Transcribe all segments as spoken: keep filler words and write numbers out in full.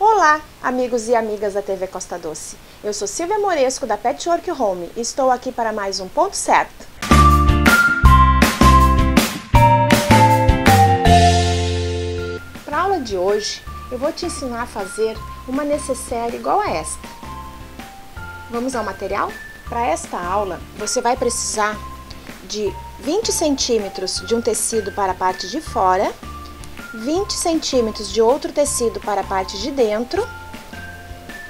Olá, amigos e amigas da T V Costa Doce. Eu sou Silvia Moresco, da Petwork Home, e estou aqui para mais um Ponto Certo. Para a aula de hoje, eu vou te ensinar a fazer uma necessaire igual a esta. Vamos ao material? Para esta aula, você vai precisar de vinte centímetros de um tecido para a parte de fora, vinte centímetros de outro tecido para a parte de dentro,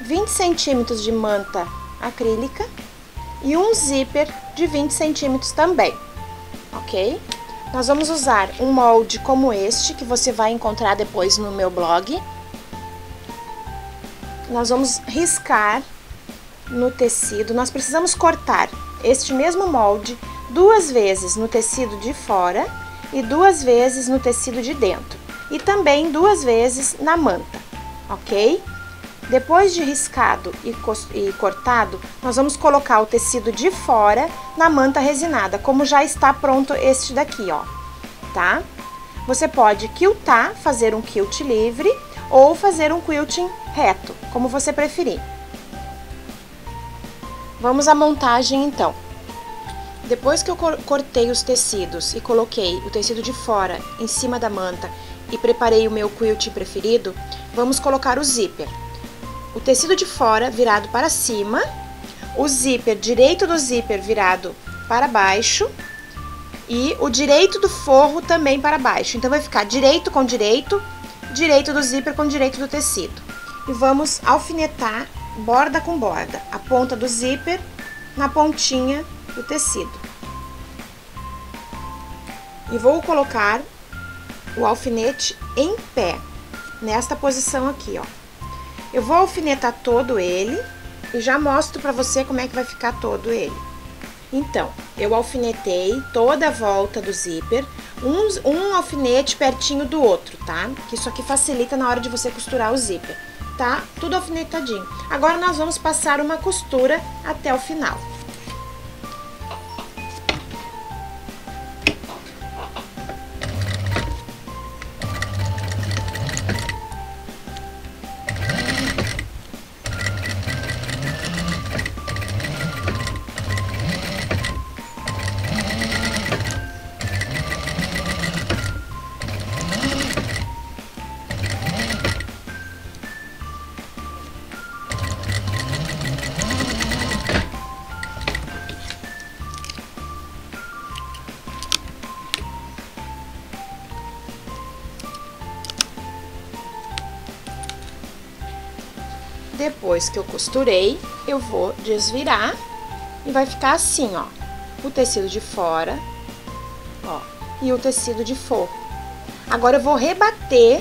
vinte centímetros de manta acrílica e um zíper de vinte centímetros também, ok? Nós vamos usar um molde como este, que você vai encontrar depois no meu blog. Nós vamos riscar no tecido, nós precisamos cortar este mesmo molde duas vezes no tecido de fora e duas vezes no tecido de dentro. E também duas vezes na manta, ok? Depois de riscado e, e cortado, nós vamos colocar o tecido de fora na manta resinada, como já está pronto este daqui, ó, tá? Você pode quiltar, fazer um quilt livre ou fazer um quilting reto, como você preferir. Vamos à montagem, então. Depois que eu cortei os tecidos e coloquei o tecido de fora em cima da manta e preparei o meu quilt preferido, vamos colocar o zíper. O tecido de fora virado para cima, o zíper direito do zíper virado para baixo e o direito do forro também para baixo. Então vai ficar direito com direito, direito do zíper com direito do tecido. E vamos alfinetar borda com borda, a ponta do zíper na pontinha do tecido, e vou colocar o alfinete em pé nesta posição aqui, ó. Eu vou alfinetar todo ele e já mostro pra você como é que vai ficar todo ele. Então, eu alfinetei toda a volta do zíper, um, um alfinete pertinho do outro, tá? Que isso aqui facilita na hora de você costurar o zíper, tá? Tudo alfinetadinho. Agora nós vamos passar uma costura até o final. Depois que eu costurei, eu vou desvirar e vai ficar assim, ó, o tecido de fora, ó, e o tecido de forro. Agora eu vou rebater,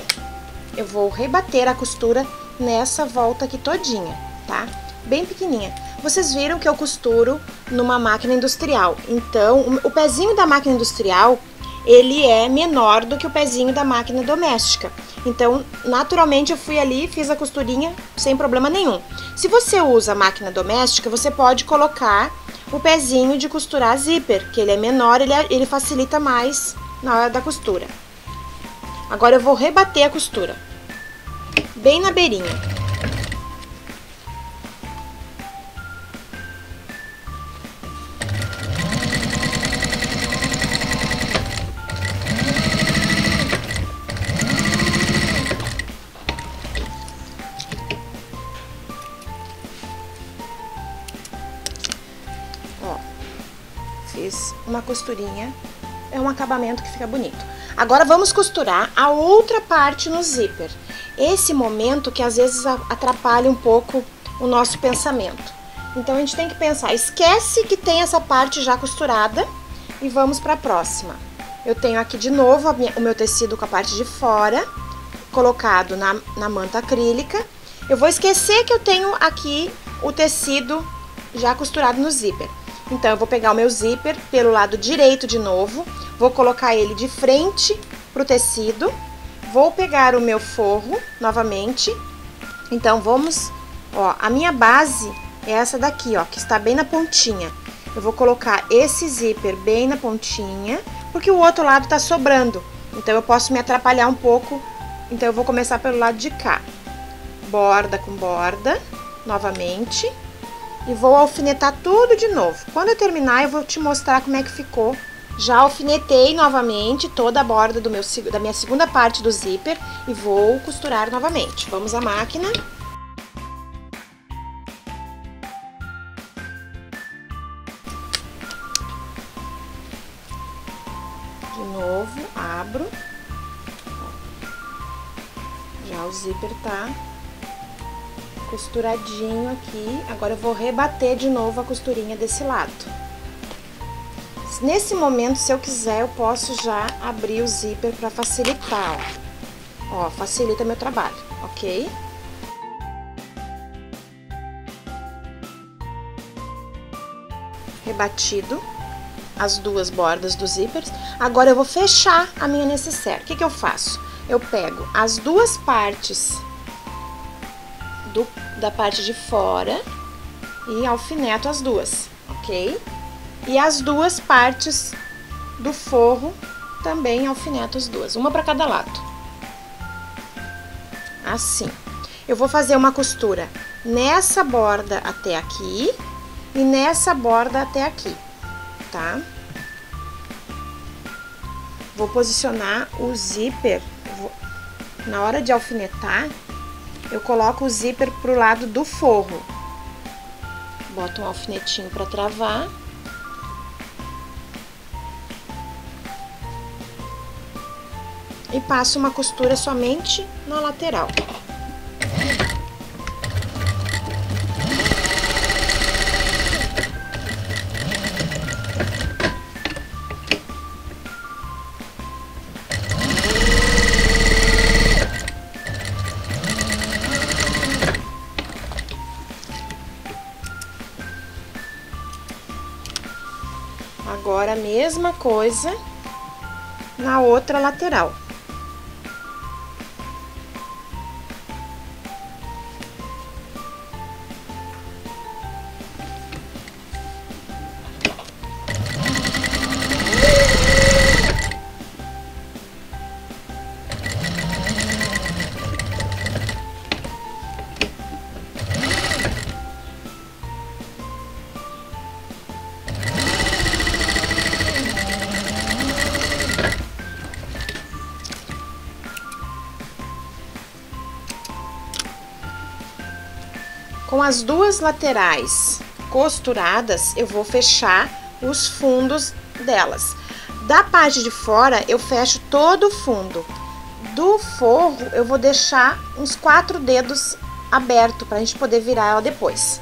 eu vou rebater a costura nessa volta aqui todinha, tá? Bem pequenininha. Vocês viram que eu costuro numa máquina industrial, então o pezinho da máquina industrial, ele é menor do que o pezinho da máquina doméstica. Então, naturalmente, eu fui ali e fiz a costurinha sem problema nenhum. Se você usa a máquina doméstica, você pode colocar o pezinho de costurar zíper, que ele é menor, ele, é, ele facilita mais na hora da costura. Agora eu vou rebater a costura, bem na beirinha. Uma costurinha, é um acabamento que fica bonito. Agora vamos costurar a outra parte no zíper. Esse momento que às vezes atrapalha um pouco o nosso pensamento. Então a gente tem que pensar, esquece que tem essa parte já costurada e vamos para a próxima. Eu tenho aqui de novo a minha, o meu tecido com a parte de fora, colocado na, na manta acrílica. Eu vou esquecer que eu tenho aqui o tecido já costurado no zíper. Então, eu vou pegar o meu zíper pelo lado direito de novo, vou colocar ele de frente pro tecido, vou pegar o meu forro novamente. Então, vamos, ó, a minha base é essa daqui, ó, que está bem na pontinha. Eu vou colocar esse zíper bem na pontinha, porque o outro lado tá sobrando, então eu posso me atrapalhar um pouco, então eu vou começar pelo lado de cá. borda com borda, novamente, e vou alfinetar tudo de novo. Quando eu terminar, eu vou te mostrar como é que ficou. Já alfinetei novamente toda a borda do meu, da minha segunda parte do zíper e vou costurar novamente. Vamos à máquina. De novo, abro. Já o zíper tá costuradinho aqui. Agora eu vou rebater de novo a costurinha desse lado. Nesse momento, se eu quiser, eu posso já abrir o zíper para facilitar, ó. Ó, facilita meu trabalho, ok? Rebatido as duas bordas dos zíperes. Agora eu vou fechar a minha necessaire. O que que eu faço? Eu pego as duas partes do, da parte de fora e alfineto as duas, ok? E as duas partes do forro também alfineto as duas, uma para cada lado. Assim. Eu vou fazer uma costura nessa borda até aqui e nessa borda até aqui, tá? Vou posicionar o zíper, vou... na hora de alfinetar, eu coloco o zíper pro lado do forro. Boto um alfinetinho para travar. E passo uma costura somente na lateral. Agora a mesma coisa na outra lateral. Com as duas laterais costuradas, eu vou fechar os fundos delas. Da parte de fora, eu fecho todo o fundo. Do forro, eu vou deixar uns quatro dedos aberto para a gente poder virar ela depois.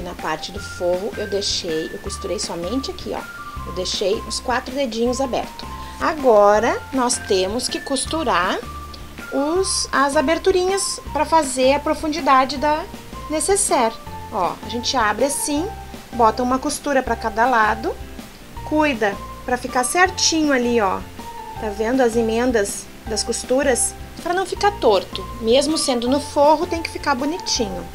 Na parte do forro eu deixei, eu costurei somente aqui, ó, eu deixei os quatro dedinhos abertos. Agora nós temos que costurar os, as aberturinhas para fazer a profundidade da necessaire. Ó, a gente abre assim, bota uma costura para cada lado, cuida para ficar certinho ali, ó, tá vendo as emendas das costuras, para não ficar torto. Mesmo sendo no forro, tem que ficar bonitinho.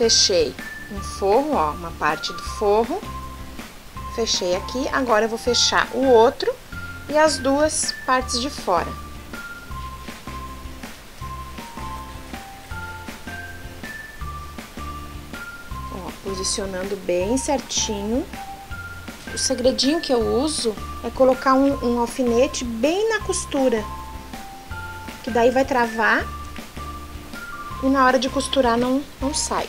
Fechei um forro, ó, uma parte do forro, fechei aqui, agora eu vou fechar o outro e as duas partes de fora. Ó, Ó, posicionando bem certinho. O segredinho que eu uso é colocar um, um alfinete bem na costura, que daí vai travar e na hora de costurar não, não sai.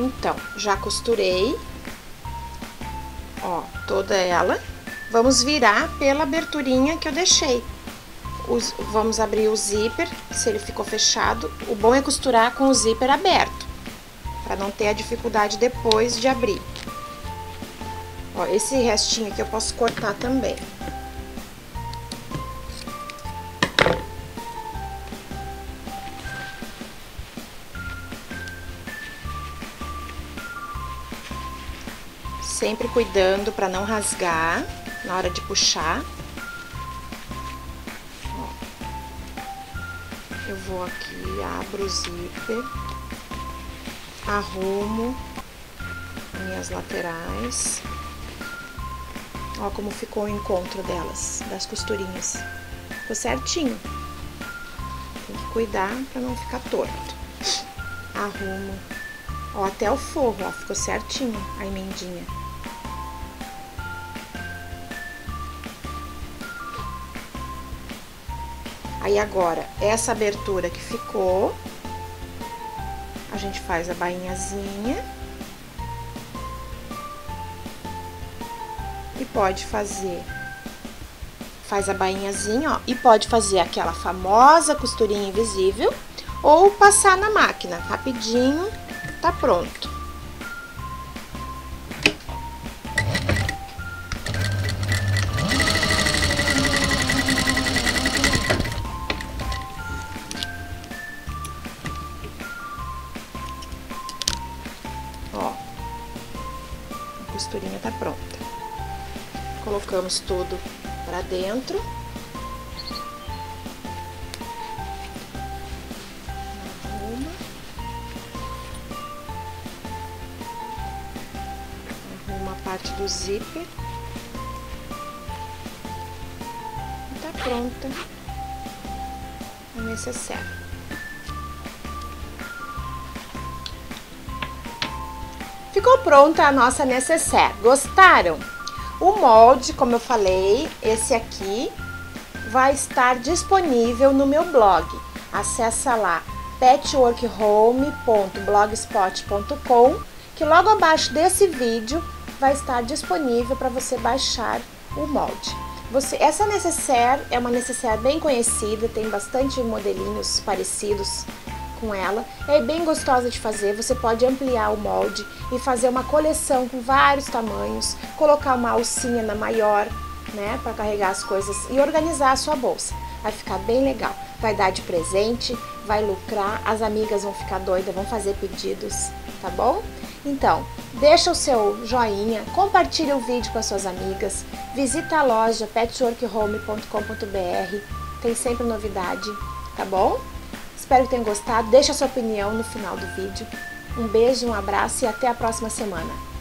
Então, já costurei, ó, toda ela. Vamos virar pela aberturinha que eu deixei. Os, vamos abrir o zíper, se ele ficou fechado. O bom é costurar com o zíper aberto, para não ter a dificuldade depois de abrir. Ó, esse restinho aqui eu posso cortar também. Sempre cuidando para não rasgar na hora de puxar. Ó, eu vou aqui, abro o zíper, arrumo minhas laterais. Ó, como ficou o encontro delas, das costurinhas. Ficou certinho. Tem que cuidar para não ficar torto. Arrumo. Ó, até o forro, ó, ficou certinho a emendinha. Aí agora, essa abertura que ficou, a gente faz a bainhazinha. E pode fazer, faz a bainhazinha, ó, e pode fazer aquela famosa costurinha invisível, ou passar na máquina, rapidinho, tá pronto. Colocamos tudo para dentro. Arruma. Arruma a parte do zíper. E tá pronta a necessaire. Ficou pronta a nossa necessaire. Gostaram? O molde, como eu falei, esse aqui, vai estar disponível no meu blog. Acessa lá patchworkhome ponto blogspot ponto com, que logo abaixo desse vídeo vai estar disponível para você baixar o molde. Você, essa necessaire é uma necessaire bem conhecida, tem bastante modelinhos parecidos com ela, é bem gostosa de fazer. Você pode ampliar o molde e fazer uma coleção com vários tamanhos, colocar uma alcinha na maior, né, para carregar as coisas e organizar a sua bolsa. Vai ficar bem legal, vai dar de presente, vai lucrar, as amigas vão ficar doidas, vão fazer pedidos, tá bom? Então, deixa o seu joinha, compartilha o vídeo com as suas amigas, visita a loja patchworkhome ponto com ponto br, tem sempre novidade, tá bom? Espero que tenham gostado, deixe a sua opinião no final do vídeo. Um beijo, um abraço e até a próxima semana.